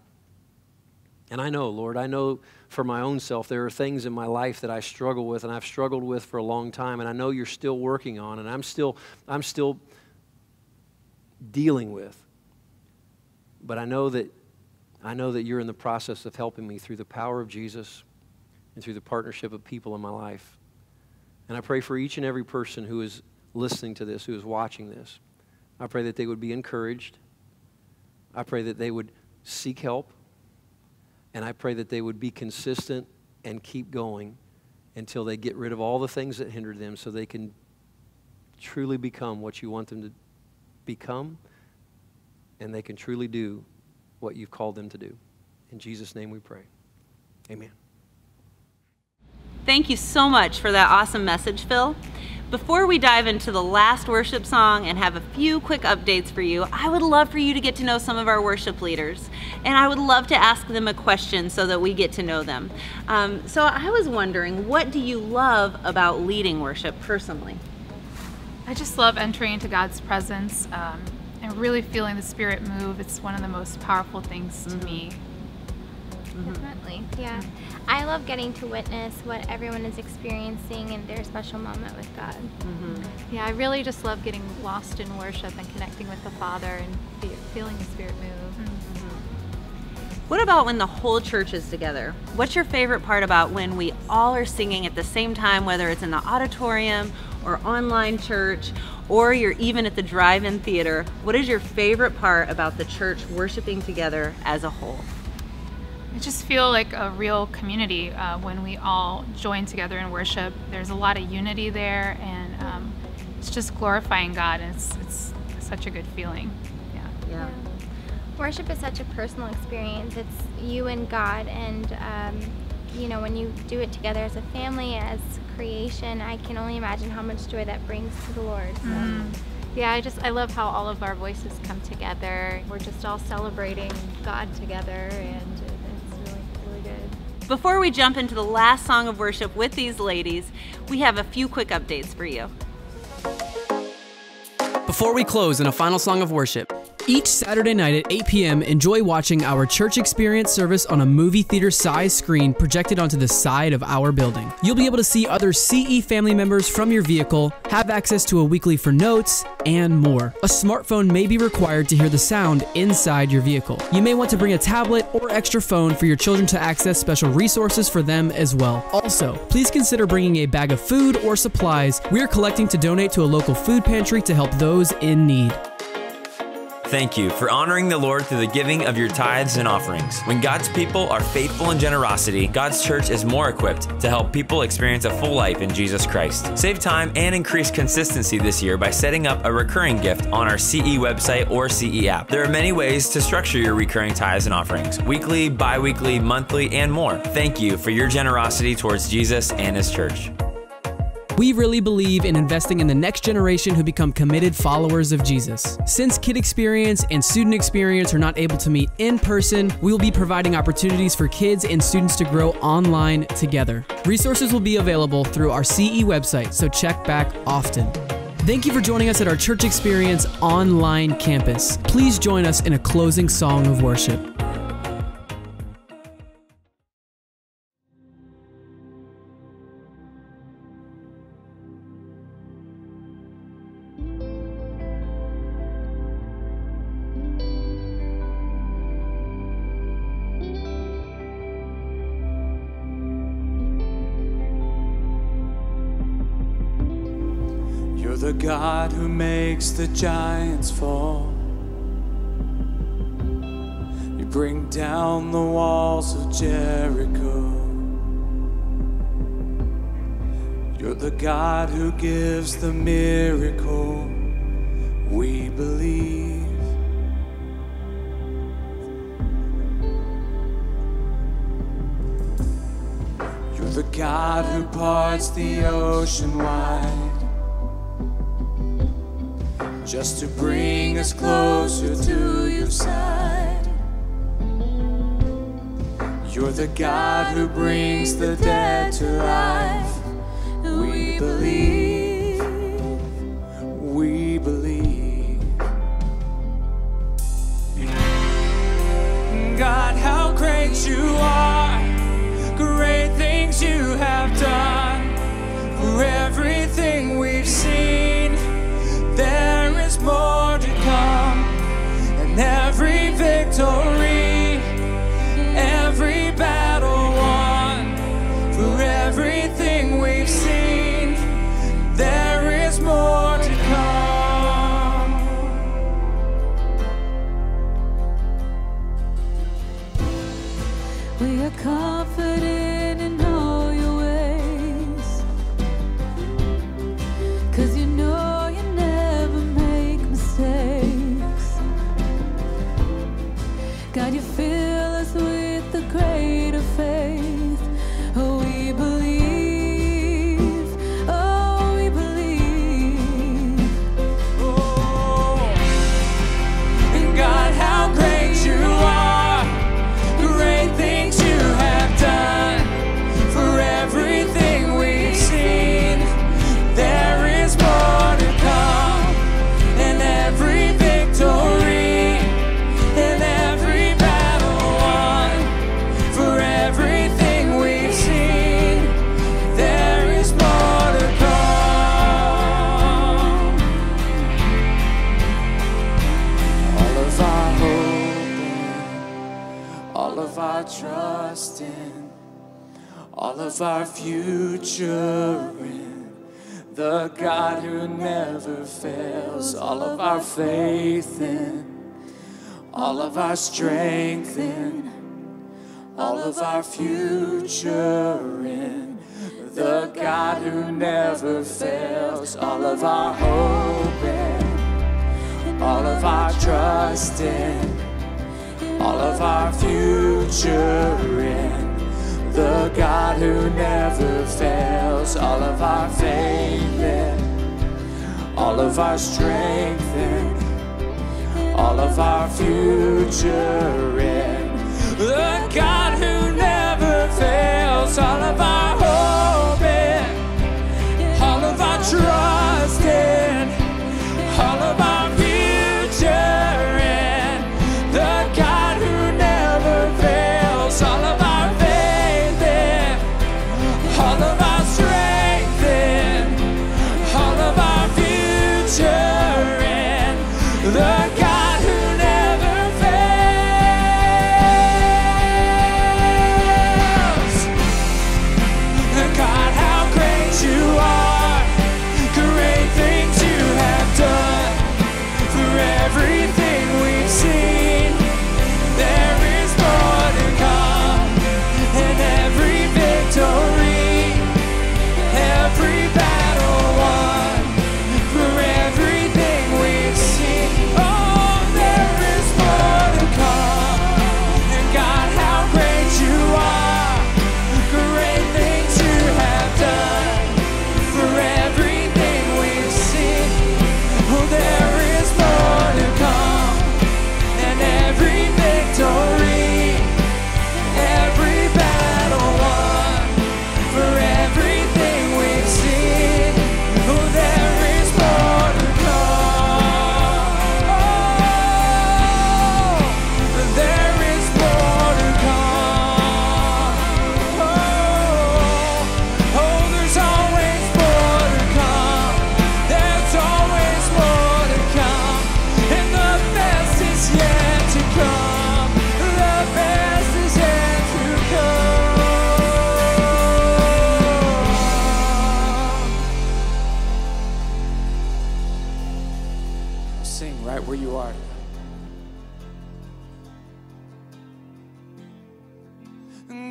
And I know, Lord, I know for my own self there are things in my life that I struggle with, and I've struggled with for a long time, and I know you're still working on, and I'm still dealing with. But I know that you're in the process of helping me through the power of Jesus and through the partnership of people in my life. And I pray for each and every person who is listening to this, who is watching this. I pray that they would be encouraged. I pray that they would seek help. And I pray that they would be consistent and keep going until they get rid of all the things that hinder them, so they can truly become what you want them to become, and they can truly do what you've called them to do. In Jesus' name we pray. Amen. Thank you so much for that awesome message, Phil. Before we dive into the last worship song and have a few quick updates for you, I would love for you to get to know some of our worship leaders. And I would love to ask them a question so that we get to know them. So I was wondering, what do you love about leading worship personally? I just love entering into God's presence and really feeling the Spirit move. It's one of the most powerful things to me. Definitely, yeah. I love getting to witness what everyone is experiencing in their special moment with God. Yeah, I really just love getting lost in worship and connecting with the Father and feeling the Spirit move. What about when the whole church is together? What's your favorite part about when we all are singing at the same time, whether it's in the auditorium or online church, or you're even at the drive-in theater? What is your favorite part about the church worshiping together as a whole? I just feel like a real community when we all join together in worship. There's a lot of unity there, and it's just glorifying God, and it's such a good feeling. Yeah. Worship is such a personal experience. It's you and God, and you know, when you do it together as a family, as creation, I can only imagine how much joy that brings to the Lord. So. Yeah, I love how all of our voices come together. We're just all celebrating God together, and Before we jump into the last song of worship with these ladies, we have a few quick updates for you. Before we close in a final song of worship, each Saturday night at 8 p.m., enjoy watching our Church Experience service on a movie theater size screen projected onto the side of our building. You'll be able to see other CE family members from your vehicle, have access to a weekly for notes, and more. A smartphone may be required to hear the sound inside your vehicle. You may want to bring a tablet or extra phone for your children to access special resources for them as well. Also, please consider bringing a bag of food or supplies. We are collecting to donate to a local food pantry to help those in need. Thank you for honoring the Lord through the giving of your tithes and offerings. When God's people are faithful in generosity, God's church is more equipped to help people experience a full life in Jesus Christ. Save time and increase consistency this year by setting up a recurring gift on our CE website or CE app. There are many ways to structure your recurring tithes and offerings: weekly, bi-weekly, monthly, and more. Thank you for your generosity towards Jesus and His church. We really believe in investing in the next generation who become committed followers of Jesus. Since Kid Experience and Student Experience are not able to meet in person, we will be providing opportunities for kids and students to grow online together. Resources will be available through our CE website, so check back often. Thank you for joining us at our Church Experience online campus. Please join us in a closing song of worship. The God who makes the giants fall. You bring down the walls of Jericho. You're the God who gives the miracle we believe. You're the God who parts the ocean wide, just to bring us closer to your side. You're the God who brings the dead to life. We believe, we believe. God, how great you are. Great things you have done. For everything we've seen, there is more to come, and every victory, every battle won. For everything we've seen, there is more to come. We are confident in all your ways, 'cause you know God, you fill us with the greater faith. Oh, we believe. Oh, we believe. Oh. And God, how great you are. Great things you have done. For everything we've seen, there is more to come. And every victory, our trust in, all of our future in the God who never fails, all of our faith in, all of our strength in, all of our future in the God who never fails, all of our hope in, all of our trust in, all of our future in the God who never fails, all of our faith in, all of our strength in, all of our future in the God who never fails.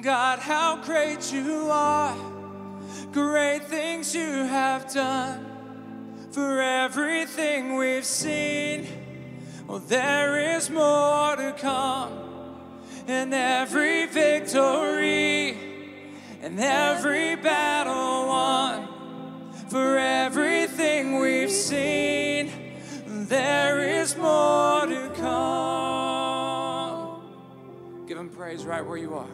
God, how great you are. Great things you have done. For everything we've seen, well, there is more to come. And every victory, and every battle won. For everything we've seen, there is more to come. Give him praise right where you are.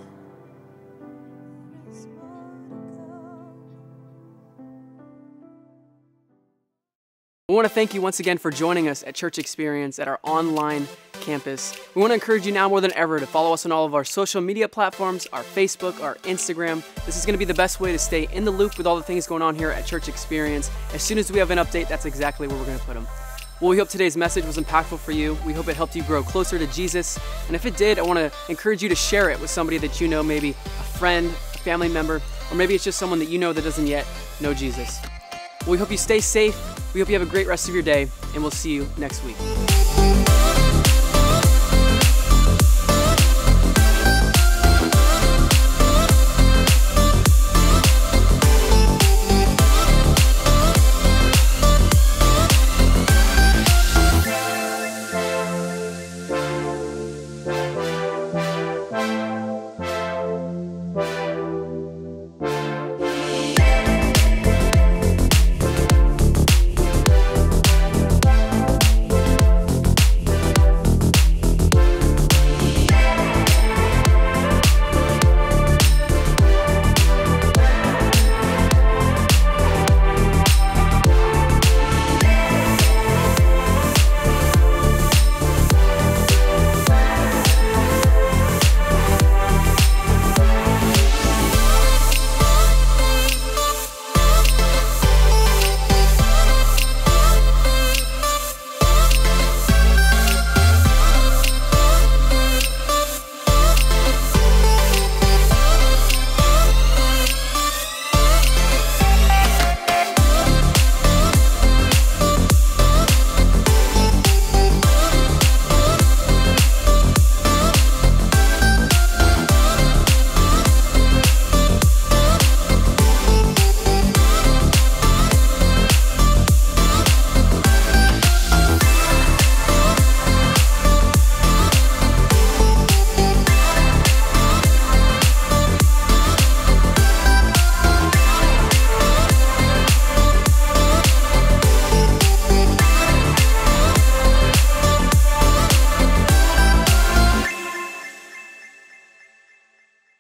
We want to thank you once again for joining us at Church Experience at our online campus. We want to encourage you now more than ever to follow us on all of our social media platforms, our Facebook, our Instagram. This is going to be the best way to stay in the loop with all the things going on here at Church Experience. As soon as we have an update, that's exactly where we're going to put them. Well, we hope today's message was impactful for you. We hope it helped you grow closer to Jesus. And if it did, I want to encourage you to share it with somebody that you know, maybe a friend, a family member, or maybe it's just someone that you know that doesn't yet know Jesus. We hope you stay safe. We hope you have a great rest of your day, and we'll see you next week.